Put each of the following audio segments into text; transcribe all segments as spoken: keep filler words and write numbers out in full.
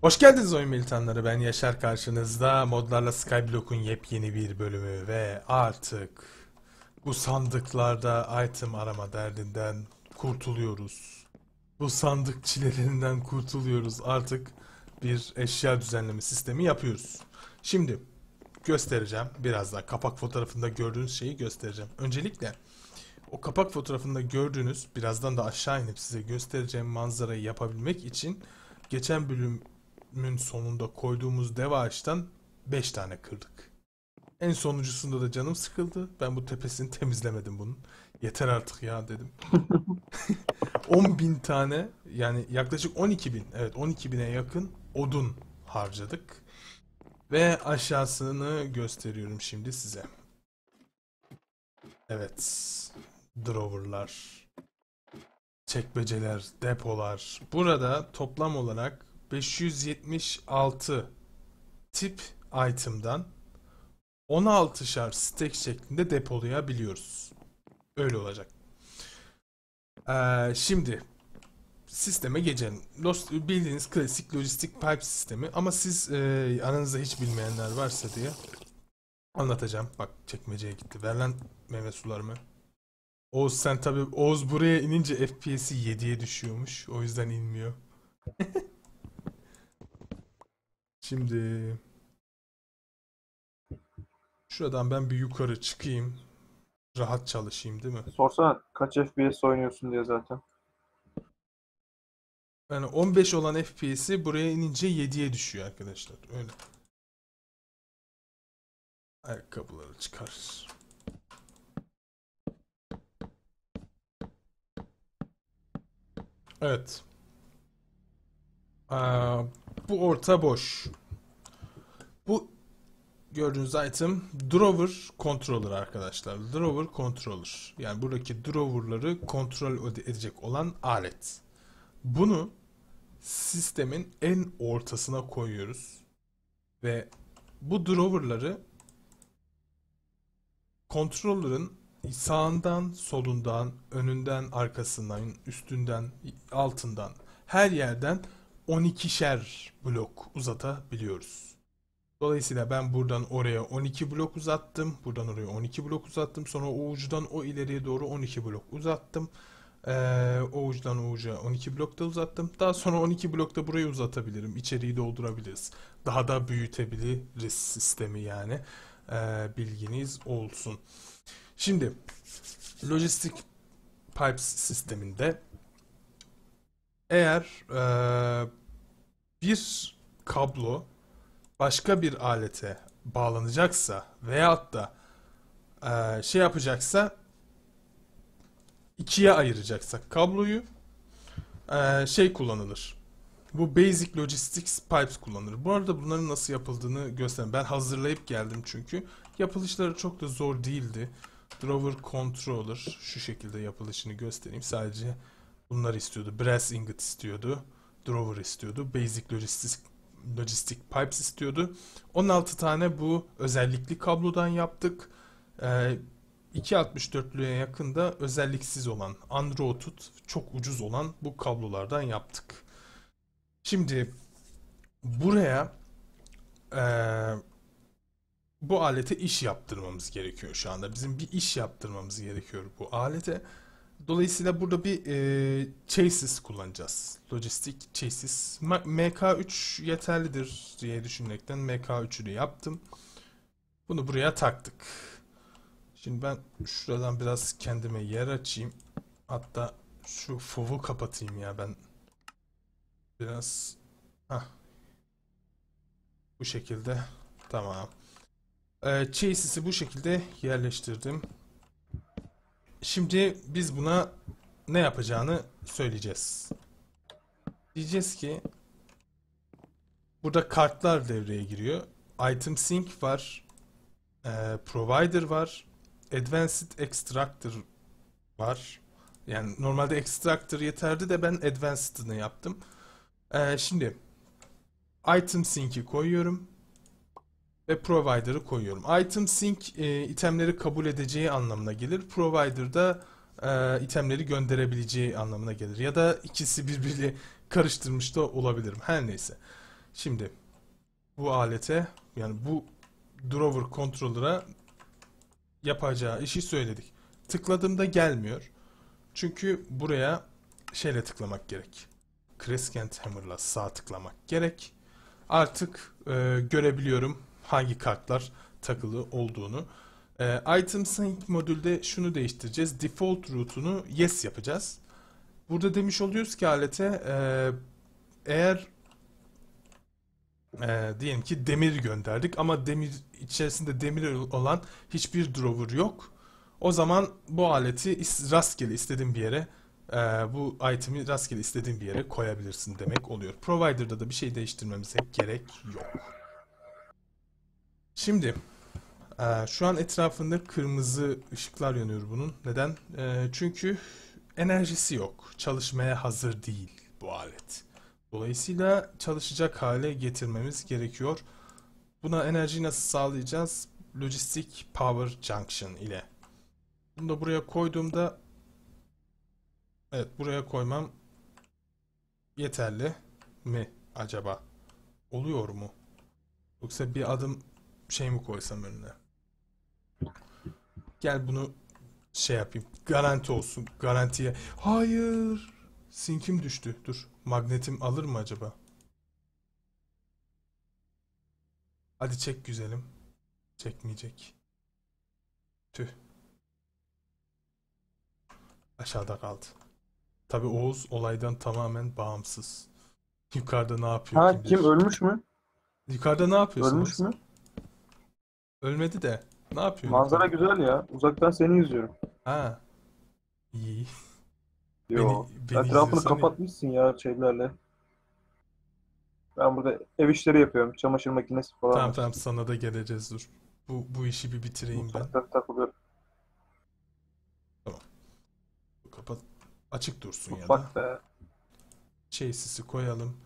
Hoş geldiniz oyun militanları, ben Yaşar karşınızda. Modlarla Skyblock'un yepyeni bir bölümü ve artık bu sandıklarda item arama derdinden kurtuluyoruz. Bu sandık çilelerinden kurtuluyoruz. Artık bir eşya düzenleme sistemi yapıyoruz. Şimdi göstereceğim. Birazdan kapak fotoğrafında gördüğünüz şeyi göstereceğim. Öncelikle o kapak fotoğrafında gördüğünüz, birazdan da aşağı inip size göstereceğim manzarayı yapabilmek için geçen bölümün sonunda koyduğumuz deva ağaçtan beş tane kırdık. En sonuncusunda da canım sıkıldı. Ben bu tepesini temizlemedim bunun. Yeter artık ya dedim. on bin tane, yani yaklaşık on iki bin, evet on iki bine yakın odun harcadık. Ve aşağısını gösteriyorum şimdi size. Evet, drawer'lar, çekmeceler, depolar. Burada toplam olarak beş yüz yetmiş altı tip item'dan on altışar stack şeklinde depolayabiliyoruz. Öyle olacak. Ee, şimdi sisteme geçelim. Bildiğiniz klasik Logistics Pipe sistemi, ama siz e, aranızda hiç bilmeyenler varsa diye anlatacağım. Bak çekmeceye gitti. Ver lan meyve sularımı. Oğuz, sen tabi Oğuz buraya inince F P S'i yediye düşüyormuş. O yüzden inmiyor. Şimdi şuradan ben bir yukarı çıkayım. Rahat çalışayım değil mi? Sorsana kaç F P S oynuyorsun diye zaten. Yani on beş olan F P S'i buraya inince yediye düşüyor arkadaşlar. Öyle. Ayakkabıları çıkarız. Evet. Aa, bu orta boş. Bu gördüğünüz item Drawer Controller arkadaşlar. Drawer Controller. Yani buradaki drawer'ları kontrol edecek olan alet. Bunu sistemin en ortasına koyuyoruz. Ve bu drawer'ları controller'ın sağından, solundan, önünden, arkasından, üstünden, altından, her yerden on ikişer blok uzatabiliyoruz. Dolayısıyla ben buradan oraya on iki blok uzattım. Buradan oraya on iki blok uzattım. Sonra o ucudan o ileriye doğru on iki blok uzattım. Ee, o ucudan o uca on iki blokta uzattım. Daha sonra on iki blokta burayı uzatabilirim. İçeriği doldurabiliriz. Daha da büyütebiliriz sistemi yani. Ee, bilginiz olsun. Şimdi Logistic Pipes sisteminde eğer e, bir kablo başka bir alete bağlanacaksa veyahut da e, şey yapacaksa, ikiye ayıracaksak kabloyu e, şey kullanılır. Bu Basic Logistics Pipes kullanılır. Bu arada bunların nasıl yapıldığını göstereyim. Ben hazırlayıp geldim çünkü. Yapılışları çok da zor değildi. Drawer Controller şu şekilde yapılışını göstereyim. Sadece bunlar istiyordu. Brass Ingot istiyordu. Drawer istiyordu. Basic Logistics, Logistic Pipes istiyordu. on altı tane bu özellikli kablodan yaptık. Ee, iki altmış dörtlüğe yakın da özelliksiz olan, Android çok ucuz olan bu kablolardan yaptık. Şimdi buraya eee bu alete iş yaptırmamız gerekiyor şu anda. Bizim bir iş yaptırmamız gerekiyor bu alete. Dolayısıyla burada bir e, chassis kullanacağız. Logistic chassis. M K üç yeterlidir diye düşünmekten M K üç'ü yaptım. Bunu buraya taktık. Şimdi ben şuradan biraz kendime yer açayım. Hatta şu fovu kapatayım ya ben. Biraz. Heh. Bu şekilde. Tamam. Ee, chasis'i bu şekilde yerleştirdim. Şimdi biz buna ne yapacağını söyleyeceğiz. Diyeceğiz ki burada kartlar devreye giriyor. Item Sync var, ee, Provider var, Advanced Extractor var. Yani normalde Extractor yeterdi de ben Advanced'ını yaptım. Ee, şimdi Item Sync'i koyuyorum ve Provider'ı koyuyorum. Item Sync e, itemleri kabul edeceği anlamına gelir. Provider da e, itemleri gönderebileceği anlamına gelir. Ya da ikisi birbiriyle karıştırmış da olabilirim. Her neyse. Şimdi bu alete, yani bu Drawer Controller'a yapacağı işi söyledik. Tıkladığımda gelmiyor. Çünkü buraya şeyle tıklamak gerek. Crescent Hammer'la sağ tıklamak gerek. Artık e, görebiliyorum hangi kartlar takılı olduğunu. E, Item Sync modülde şunu değiştireceğiz. Default route'unu yes yapacağız. Burada demiş oluyoruz ki alete e, eğer e, diyelim ki demir gönderdik ama demir içerisinde demir olan hiçbir drawer yok. O zaman bu aleti rastgele istediğim bir yere e, bu itemi rastgele istediğim bir yere koyabilirsin demek oluyor. Provider'da da bir şey değiştirmemize gerek yok. Şimdi e, şu an etrafında kırmızı ışıklar yanıyor bunun. Neden? E, çünkü enerjisi yok. Çalışmaya hazır değil bu alet. Dolayısıyla çalışacak hale getirmemiz gerekiyor. Buna enerjiyi nasıl sağlayacağız? Logistics Power Junction ile. Bunu da buraya koyduğumda, evet, buraya koymam yeterli mi acaba? Oluyor mu? Yoksa bir adım şey mi koysam önüne? Gel bunu şey yapayım. Garanti olsun. Garantiye. Hayır. Sinkim düştü. Dur. Magnetim alır mı acaba? Hadi çek güzelim. Çekmeyecek. Tüh. Aşağıda kaldı. Tabii Oğuz olaydan tamamen bağımsız. Yukarıda ne yapıyor? Ha, kim, kim ölmüş mü? Yukarıda ne yapıyorsun? Ölmüş mü? Ölmedi de. Ne yapıyorsun? Manzara güzel ya. Uzaktan seni izliyorum. Ha. İyi. Yo. Beni, etrafını kapatmışsın ya. ya şeylerle. Ben burada ev işleri yapıyorum. Çamaşır makinesi falan. Tamam var. Tamam sana da geleceğiz dur. Bu, bu işi bir bitireyim bu, ben. Tak, tak, takılıyorum. Tamam. Kapat. Açık dursun ya da. Be. Chasis'i koyalım.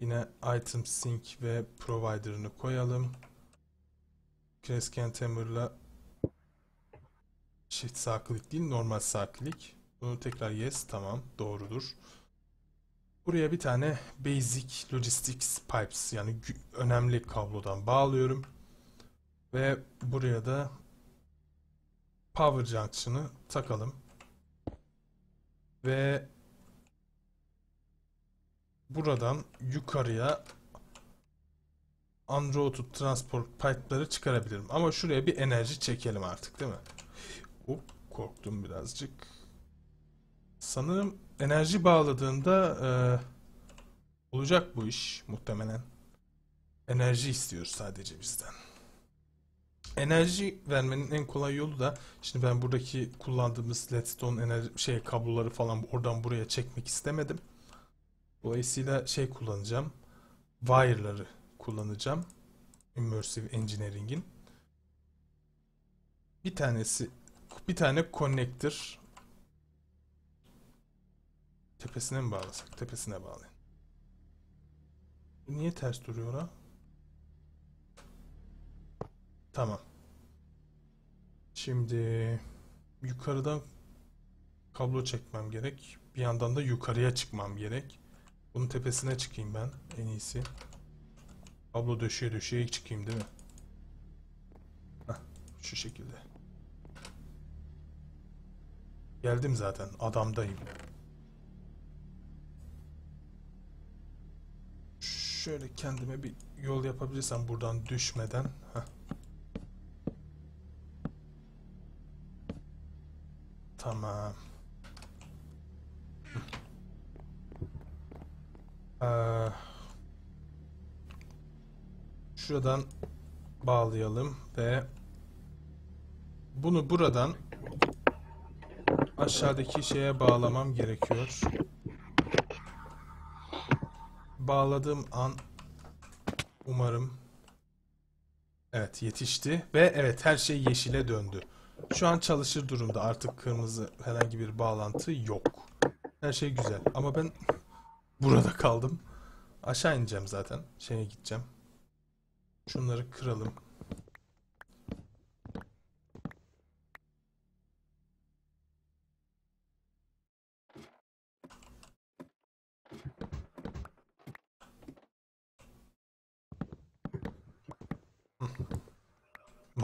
Yine Item Sync ve Provider'ını koyalım. Crescent Hammer'la shift saklık değil, normal saklık. Bunu tekrar yes, tamam, doğrudur. Buraya bir tane Basic Logistics Pipes, yani önemli kablodan bağlıyorum. Ve buraya da Power Junction'ı takalım. Ve buradan yukarıya Android transport pipe'ları çıkarabilirim. Ama şuraya bir enerji çekelim artık, değil mi? Hop, korktum birazcık. Sanırım enerji bağladığında e, olacak bu iş muhtemelen. Enerji istiyor sadece bizden. Enerji vermenin en kolay yolu da, şimdi ben buradaki kullandığımız ledstone enerji şey kabloları falan oradan buraya çekmek istemedim. Dolayısıyla şey kullanacağım. Wire'ları kullanacağım. Immersive Engineering'in. Bir tanesi, bir tane connector. Tepesine mi bağlasak? Tepesine bağlayın. Niye ters duruyor ha? Tamam. Şimdi yukarıdan kablo çekmem gerek. Bir yandan da yukarıya çıkmam gerek. Bunun tepesine çıkayım ben en iyisi. Kablo döşeye döşeye çıkayım değil mi? Heh, şu şekilde. Geldim zaten. Adamdayım. Şöyle kendime bir yol yapabilirsem buradan düşmeden. Heh. Tamam. Ee, şuradan bağlayalım ve bunu buradan aşağıdaki şeye bağlamam gerekiyor. Bağladığım an umarım, evet, yetişti ve evet, her şey yeşile döndü. Şu an çalışır durumda, artık kırmızı herhangi bir bağlantı yok. Her şey güzel ama ben burada kaldım. Aşağı ineceğim zaten. Şeye gideceğim. Şunları kıralım.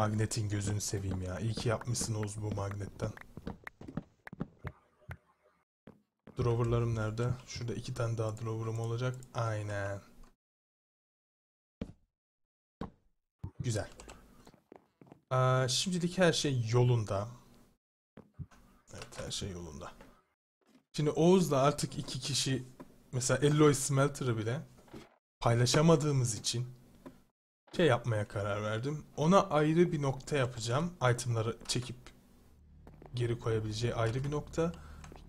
Magnetin gözünü seveyim ya. İyi ki yapmışsın Oğuz bu magnetten. Drawer'larım nerede? Şurada iki tane daha drawer'ım olacak. Aynen. Güzel. Ee, şimdilik her şey yolunda. Evet, her şey yolunda. Şimdi Oğuz'la artık iki kişi mesela Eloy Smelter'ı bile paylaşamadığımız için şey yapmaya karar verdim. Ona ayrı bir nokta yapacağım. Item'ları çekip geri koyabileceği ayrı bir nokta.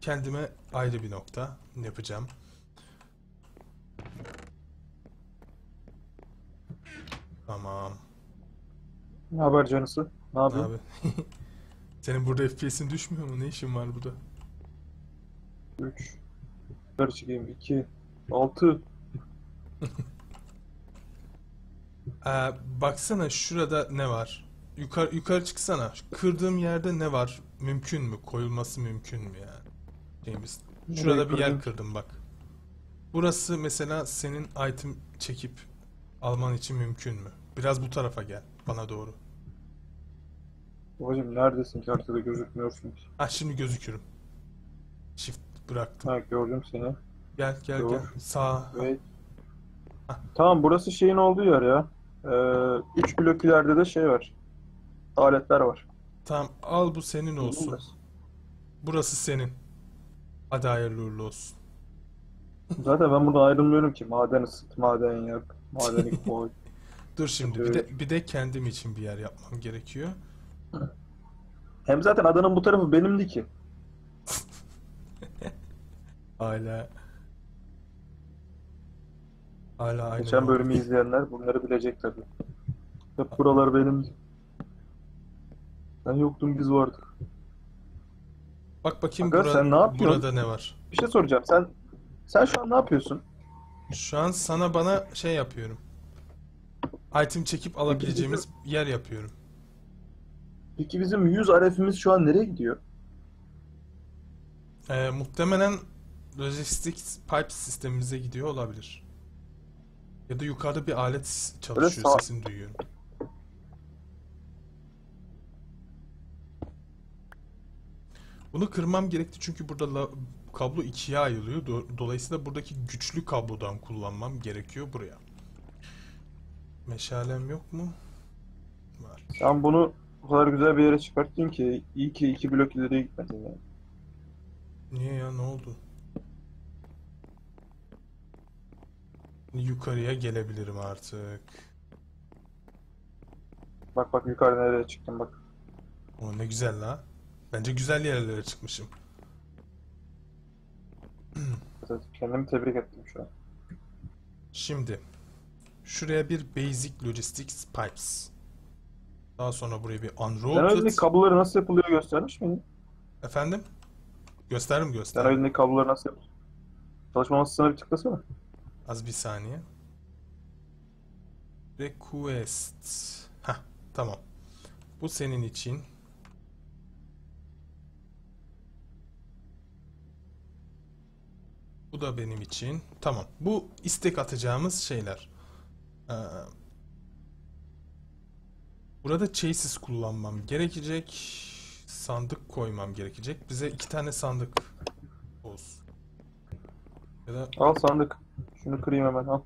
Kendime ayrı bir nokta yapacağım. Tamam. Ne haber canısı? Ne yapıyorsun? Senin burada F P S'in düşmüyor mu? Ne işin var burada? üç, dört, iki, altı. ee, baksana şurada ne var? Yukarı, yukarı çıksana. Kırdığım yerde ne var? Mümkün mü? Koyulması mümkün mü yani? Şeyimiz. Şurada bir yer kırdım bak. Burası mesela senin item çekip alman için mümkün mü? Biraz bu tarafa gel. Bana doğru. Babacım neredesin ki? Arkada gözükmüyorsun ki. Ha şimdi gözükürüm. Shift bıraktım. Ha gördüm seni. Gel gel doğru. Gel. Sağ. Evet. Tamam burası şeyin olduğu yer ya. üç ee, blok ileride de şey var. Aletler var. Tamam al bu senin olsun. Burası, burası senin. Hadi hayırlı uğurlu olsun. Zaten ben burada ayrılmıyorum ki. Maden ısıt, maden yak, maden ikmal. Dur şimdi bir de, bir de kendim için bir yer yapmam gerekiyor. Hem zaten adanın bu tarafı benimdi ki. Hala. Hala aynı. Geçen bölümü izleyenler bunları bilecek tabii. Hep buralar benimdi. Ben yoktum biz vardık. Bak bakayım Aga, bura, sen ne yapıyorsun? Burada ne var? Bir şey soracağım. Sen sen şu an ne yapıyorsun? Şu an sana bana şey yapıyorum. Item çekip alabileceğimiz peki bizim, yer yapıyorum. Peki bizim yüz R F'imiz şu an nereye gidiyor? Ee, muhtemelen Logistics Pipes sistemimize gidiyor olabilir. Ya da yukarıda bir alet çalışıyor. Sesini duyuyorum. Bunu kırmam gerekti çünkü burada la, kablo ikiye ayrılıyor. Do, dolayısıyla buradaki güçlü kablodan kullanmam gerekiyor buraya. Meşalem yok mu? Var. Sen bunu o kadar güzel bir yere çıkarttın ki iyi ki iki blok ileriye gitmedin yani. Niye ya, ne oldu? Yukarıya gelebilirim artık. Bak bak yukarıda nereye çıktım bak. O ne güzel la. Bence güzel yerlere çıkmışım. Evet, kendimi tebrik ettim şu an. Şimdi şuraya bir Basic Logistics Pipes. Daha sonra buraya bir Unrolled. Sen elindeki kabloları nasıl yapılıyor göstermiş miydin? Efendim? Gösterdim gösterdim. Sen elindeki kabloları nasıl yapılıyor? Çalışma masasına bir tıklasana. Az bir saniye. Request. Hah tamam. Bu senin için. Bu da benim için. Tamam. Bu istek atacağımız şeyler. Ee, burada chassis kullanmam gerekecek. Sandık koymam gerekecek. Bize iki tane sandık olsun. Ya da... Al sandık. Şunu kırayım hemen. Al.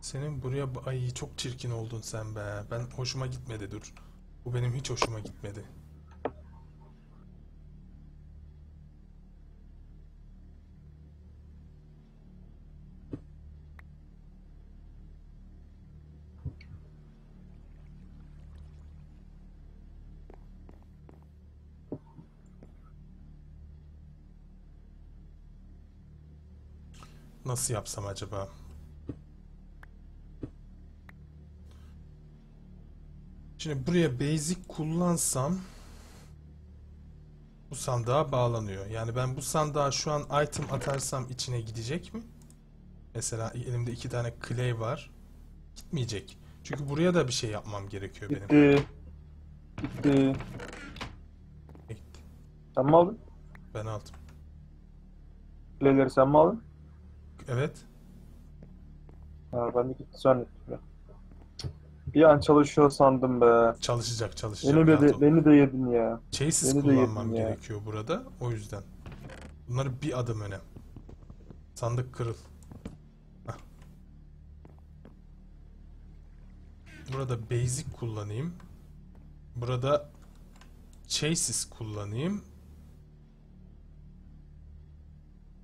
Senin buraya... Ay çok çirkin oldun sen be. Ben hoşuma gitmedi dur. Bu benim hiç hoşuma gitmedi. Nasıl yapsam acaba? Şimdi buraya basic kullansam bu sandığa bağlanıyor. Yani ben bu sandığa şu an item atarsam içine gidecek mi? Mesela elimde iki tane clay var. Gitmeyecek. Çünkü buraya da bir şey yapmam gerekiyor benim. Gitti. Gitti. Gitti. Sen mi aldın? Ben aldım. Clay'leri sen mi aldın? Evet. Ha, ben de gitti zannettim. Bir an çalışıyor sandım be. Çalışacak çalışacak. Beni de, beni de yedin ya. Chases beni kullanmam gerekiyor ya burada. O yüzden. Bunları bir adım öne. Sandık kırıl. Heh. Burada basic kullanayım. Burada chases kullanayım.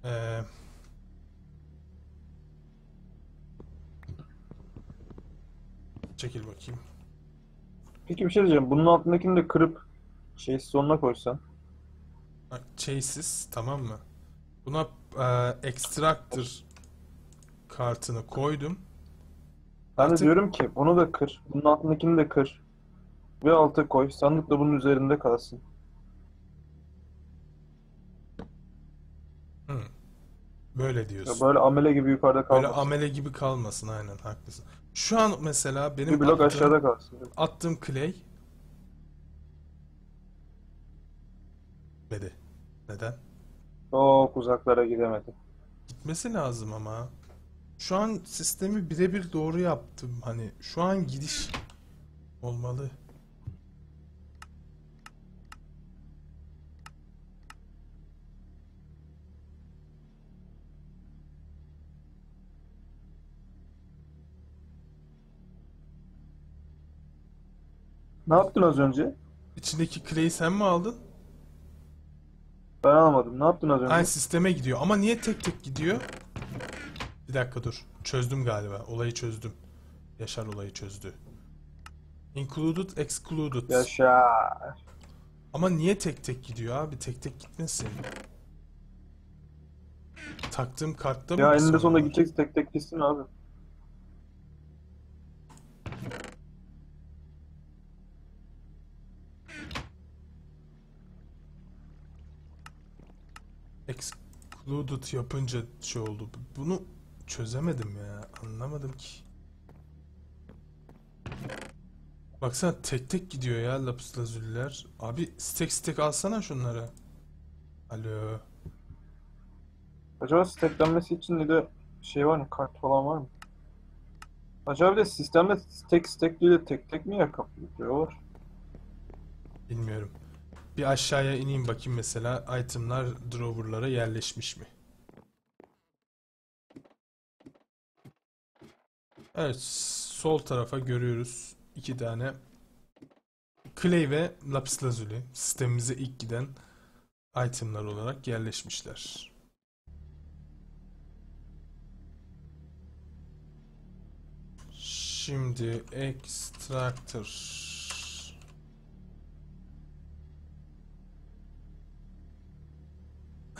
Ee, çekil bakayım. Peki bir şey diyeceğim. Bunun altındakini de kırıp chases sonuna koysan. Bak chases tamam mı? Buna e, extractor kartını koydum. Ben de diyorum ki onu da kır. Bunun altındakini de kır. Ve alta koy. Sandık da bunun üzerinde kalsın. Hmm. Böyle diyorsun. Ya böyle amele gibi yukarıda kalmasın. Böyle amele gibi kalmasın, aynen haklısın. Şu an mesela benim blok attığım, aşağıda kalsın. Attığım clay gitmedi. Neden? Çok uzaklara gidemedi. Gitmesi lazım ama. Şu an sistemi birebir doğru yaptım. Hani şu an gidiş olmalı. Ne yaptın az önce? İçindeki clay'i sen mi aldın? Ben almadım. Ne yaptın az önce? Aynı sisteme gidiyor. Ama niye tek tek gidiyor? Bir dakika dur. Çözdüm galiba. Olayı çözdüm. Yaşar olayı çözdü. Included, excluded. Yaşar. Ama niye tek tek gidiyor abi? Tek tek gitmesin. Taktığım kartta mı? Ya eninde sonunda gideceksin, tek tek gitsin abi. Excluded yapınca şey oldu. Bunu çözemedim ya. Anlamadım ki. Baksana tek tek gidiyor ya lapis lazüller. Abi stack stack alsana şunları. Alo. Acaba stacklenmesi için de şey var mı? Kart falan var mı? Acaba bir de sistemde stack stack değil de tek tek mi yer kaplıyor? Bilmiyorum. Bir aşağıya ineyim bakayım mesela itemlar drawer'lara yerleşmiş mi? Evet, sol tarafa görüyoruz iki tane clay ve lapis lazuli sistemimize ilk giden itemlar olarak yerleşmişler. Şimdi extractor.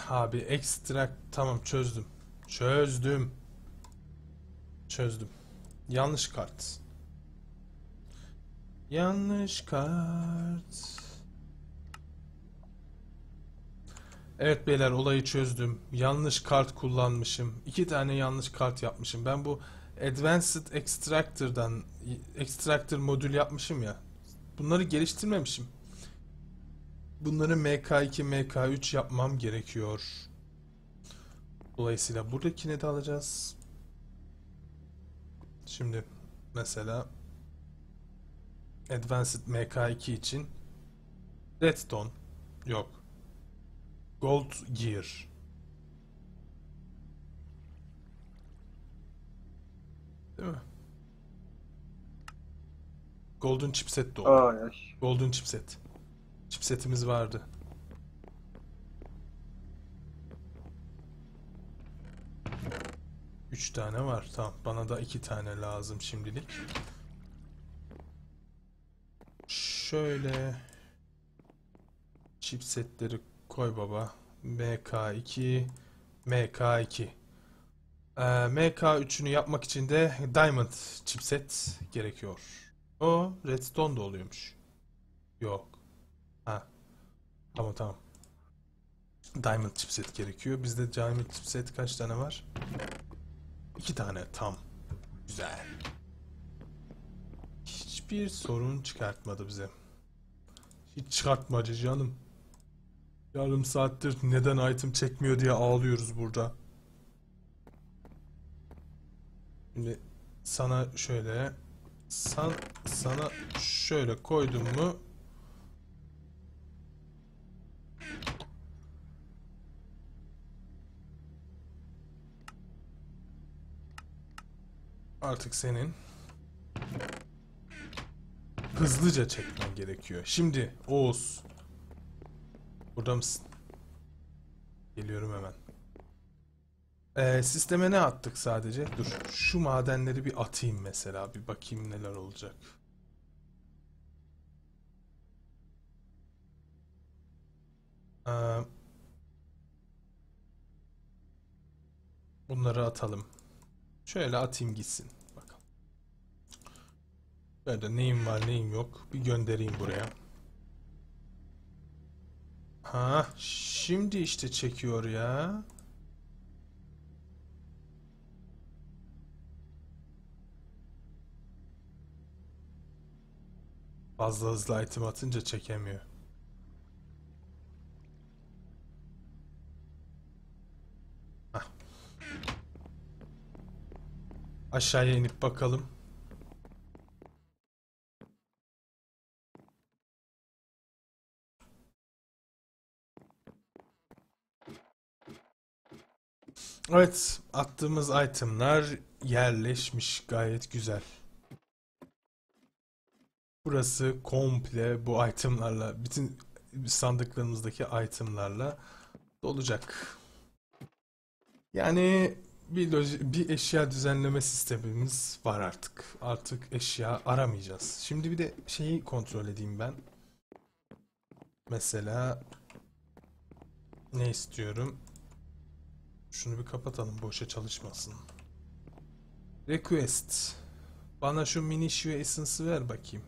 Abi extract tamam çözdüm. Çözdüm. Çözdüm. Yanlış kart. Yanlış kart. Evet beyler olayı çözdüm. Yanlış kart kullanmışım. İki tane yanlış kart yapmışım. Ben bu Advanced Extractor'dan Extractor modül yapmışım ya. Bunları geliştirmemişim. Bunları M K iki M K üç yapmam gerekiyor. Dolayısıyla buradakini de alacağız. Şimdi mesela Advanced M K iki için Redstone yok. Gold Gear. Değil mi? Golden Chipset de oldu. Golden Chipset. Chipsetimiz vardı. Üç tane var. Tamam. Bana da iki tane lazım şimdilik. Şöyle chipsetleri koy baba. M K iki M K iki ee, M K üçünü yapmak için de Diamond chipset gerekiyor. O Redstone da oluyormuş. Yok. Ha. Tamam tamam. Diamond chipset gerekiyor. Bizde Diamond chipset kaç tane var? İki tane tam. Güzel. Hiçbir sorun çıkartmadı bize. Hiç çıkartmacı canım. Yarım saattir neden item çekmiyor diye ağlıyoruz burada. Şimdi sana şöyle san, sana şöyle koydum mu artık senin hızlıca çekmen gerekiyor. Şimdi Oğuz, burada mısın? Geliyorum hemen. Ee, sisteme ne attık sadece? Dur şu madenleri bir atayım mesela. Bir bakayım neler olacak. Ee, bunları atalım. Şöyle atayım gitsin. Bakalım. Böyle neyim var neyim yok. Bir göndereyim buraya. Ha, şimdi işte çekiyor ya. Fazla hızlı item atınca çekemiyor. Hah. Aşağıya inip bakalım. Evet, attığımız itemler yerleşmiş, gayet güzel. Burası komple bu itemlarla, bütün sandıklarımızdaki itemlarla dolacak. Yani bir, bir eşya düzenleme sistemimiz var artık. Artık eşya aramayacağız. Şimdi bir de şeyi kontrol edeyim ben. Mesela ne istiyorum? Şunu bir kapatalım, boşa çalışmasın. Request. Bana şu Mini Shu Essence'ı ver bakayım.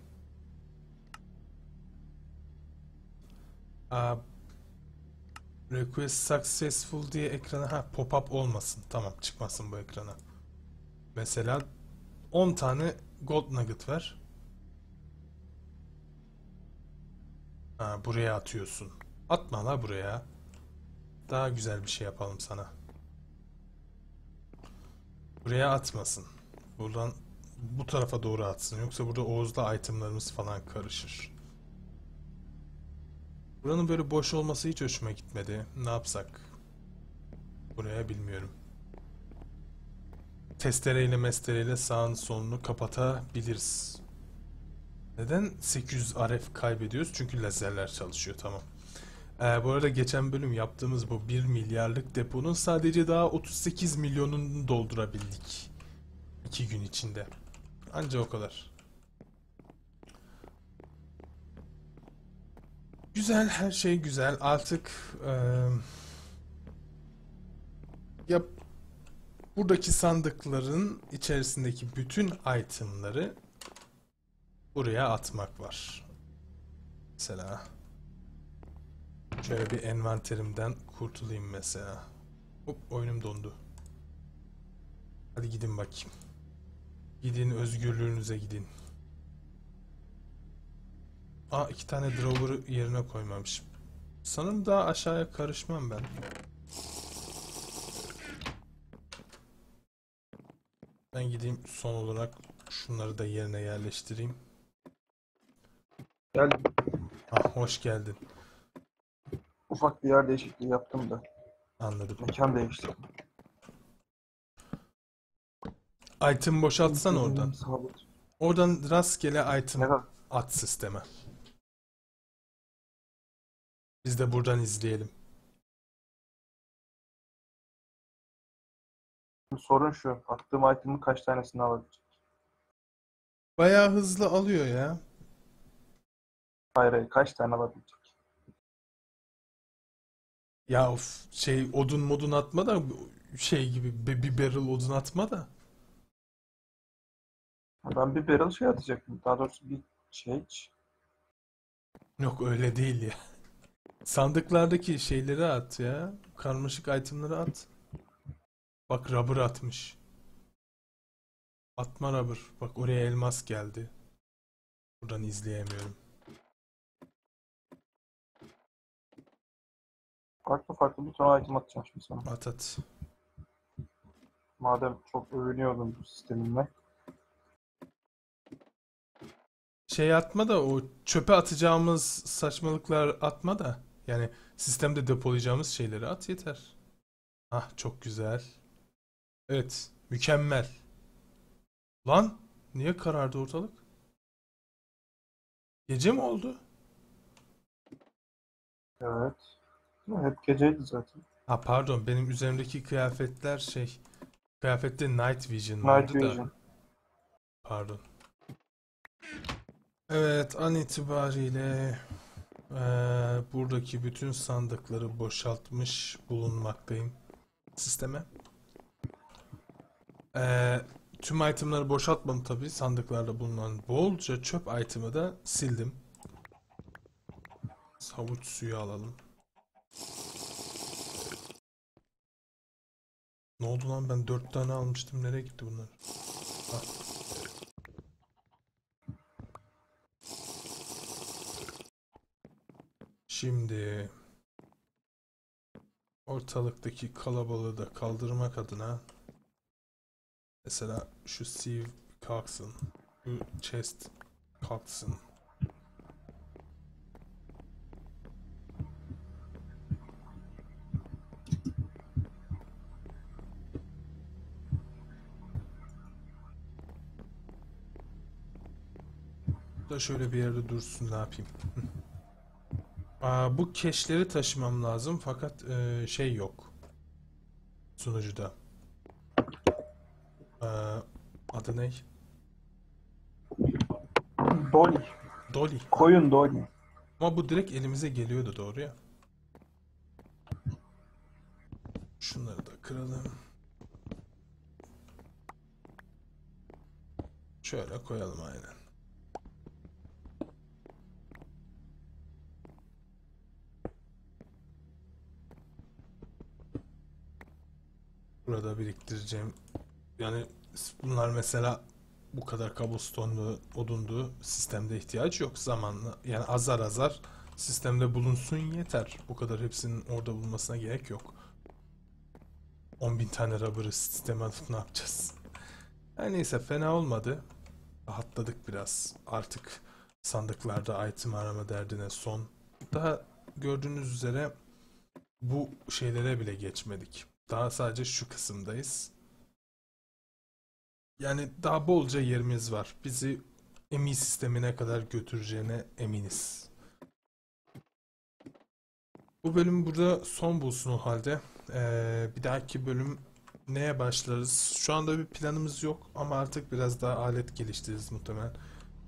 Aa, request successful diye ekrana ha pop-up olmasın. Tamam, çıkmasın bu ekrana. Mesela on tane gold nugget ver. Ha, buraya atıyorsun. Atma la buraya. Daha güzel bir şey yapalım sana. Buraya atmasın. Buradan bu tarafa doğru atsın. Yoksa burada Oğuz'la itemlarımız falan karışır. Buranın böyle boş olması hiç hoşuma gitmedi. Ne yapsak? Buraya bilmiyorum. Testereyle mestereyle sağın solunu kapatabiliriz. Neden sekiz yüz R F kaybediyoruz? Çünkü lazerler çalışıyor. Tamam. Ee, bu arada geçen bölüm yaptığımız bu bir milyarlık deponun sadece daha otuz sekiz milyonunu doldurabildik. iki gün içinde. Anca o kadar. Güzel, her şey güzel. Artık e, ya, buradaki sandıkların içerisindeki bütün itemları buraya atmak var. Mesela şöyle bir envanterimden kurtulayım mesela. Hop, oyunum dondu. Hadi gidin bakayım. Gidin, özgürlüğünüze gidin. Aa, iki tane drawer'ı yerine koymamışım. Sanırım daha aşağıya karışmam ben. Ben gideyim son olarak şunları da yerine yerleştireyim. Gel. Ah, hoş geldin. Ufak bir yer değişikliği yaptım da. Anladım. Mekan değiştirdim. Item boşaltsan oradan. Oradan rastgele item evet. At sisteme. Biz de buradan izleyelim. Sorun şu. Attığım item'ın kaç tanesini alabilecek? Bayağı hızlı alıyor ya. Hayır hayır. Kaç tane alabilecek? Ya of, şey odun modun atma da şey gibi bir barrel odun atma da. Ben bir barrel şey atacaktım. Daha doğrusu bir şey. Yok öyle değil ya. Sandıklardaki şeyleri at ya. Karmaşık itemleri at. Bak rubber atmış. Atma rubber. Bak oraya elmas geldi. Buradan izleyemiyorum. Farklı farklı bir tane item atacağım şimdi sana. At at. Madem çok övünüyordun bu sisteminle. şey atma da, o çöpe atacağımız saçmalıklar atma da. Yani sistemde depolayacağımız şeyleri at yeter. Ah çok güzel. Evet mükemmel. Lan niye karardı ortalık? Gece mi oldu? Evet. Hep geceydi zaten. Ha pardon, benim üzerimdeki kıyafetler şey... Kıyafette Night Vision vardı Night Vision. da. Pardon. Evet, an itibariyle e, buradaki bütün sandıkları boşaltmış bulunmaktayım sisteme. E, tüm itemları boşaltmadım tabi. Sandıklarda bulunan bolca çöp itemi de sildim. Havuç suyu alalım. Ne oldu lan, ben dört tane almıştım, nereye gitti bunlar? Ha. Şimdi ortalıktaki kalabalığı da kaldırmak adına mesela şu sieve kalksın, bu chest kalksın. Da şöyle bir yerde dursun, ne yapayım. Aa, bu keşleri taşımam lazım fakat e, şey yok sunucuda. Ee, adı ne? Dolly. Dolly. Koyun Dolly. Ama bu direkt elimize geliyordu, doğru ya. Şunları da kıralım. Şöyle koyalım aynen. Burada biriktireceğim. Yani bunlar mesela bu kadar kabustonlu, odunlu sistemde ihtiyaç yok zamanla. Yani azar azar sistemde bulunsun yeter. Bu kadar hepsinin orada bulunmasına gerek yok. on bin tane rubber'ı sisteme atıp ne yapacağız? Yani neyse, fena olmadı. Rahatladık biraz. Artık sandıklarda item arama derdine son. Daha gördüğünüz üzere bu şeylere bile geçmedik. Daha sadece şu kısımdayız. Yani daha bolca yerimiz var. Bizi M I sistemine kadar götüreceğine eminiz. Bu bölüm burada son bulsun o halde. Ee, bir dahaki bölüm neye başlarız? Şu anda bir planımız yok ama artık biraz daha alet geliştiririz muhtemelen.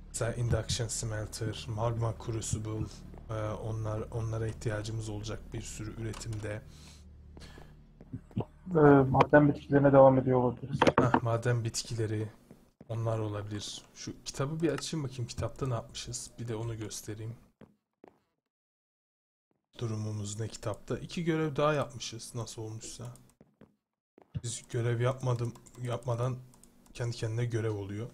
Mesela Induction Smelter, Magma Crucible, ee, onlar, onlara ihtiyacımız olacak bir sürü üretimde. Maden bitkilerine devam ediyor olabiliriz. Heh, maden bitkileri, onlar olabilir. Şu kitabı bir açayım bakayım, kitapta ne yapmışız, bir de onu göstereyim. Durumumuz ne kitapta? İki görev daha yapmışız nasıl olmuşsa. Biz görev yapmadım, yapmadan kendi kendine görev oluyor.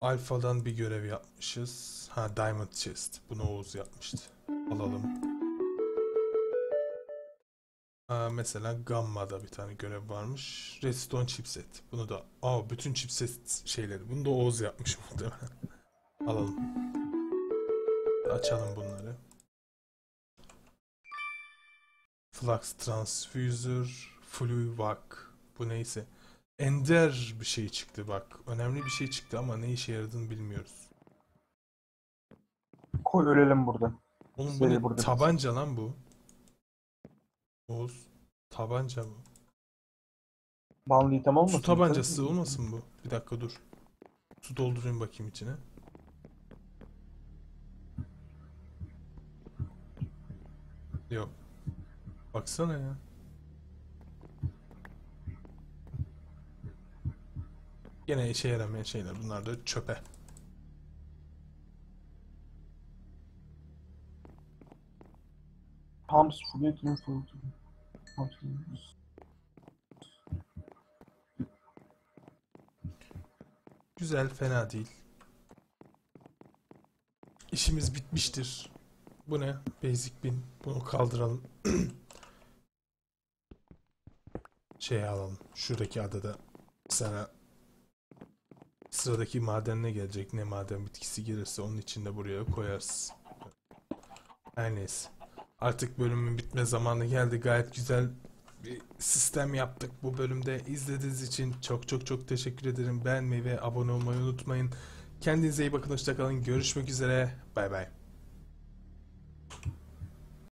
Alfa'dan bir görev yapmışız. Ha, Diamond Chest, bunu Oğuz yapmıştı. Alalım. Mesela Gamma'da bir tane görev varmış. Redstone Chipset. Bunu da... Aa, bütün Chipset şeyleri. Bunu da Oğuz yapmış muhtemelen. Alalım. Açalım bunları. Flux Transfuser. Fluvac. Bu neyse. Ender bir şey çıktı bak. Önemli bir şey çıktı ama ne işe yaradığını bilmiyoruz. Koy ölelim burada. Oğlum bu ne? Tabanca lan bu. Oğuz, tabanca mı? Banlı tamam mı? Su tabancası olmasın bu? Bir dakika dur. Su doldurayım bakayım içine. Yok. Baksana ya. Gene işe yaramayan şeyler. Bunlar da çöpe. Hams fluidin fluidin. Güzel, fena değil. İşimiz bitmiştir. Bu ne? Basic bin. Bunu kaldıralım. Şey alalım. Şuradaki adada sana Sıradaki maden ne gelecek, ne maden bitkisi gelirse onun için de buraya koyarız. Her neyse. Artık bölümün bitme zamanı geldi. Gayet güzel bir sistem yaptık bu bölümde. İzlediğiniz için çok çok çok teşekkür ederim. Beğenmeyi ve abone olmayı unutmayın. Kendinize iyi bakın. Hoşça kalın. Görüşmek üzere. Bay bay.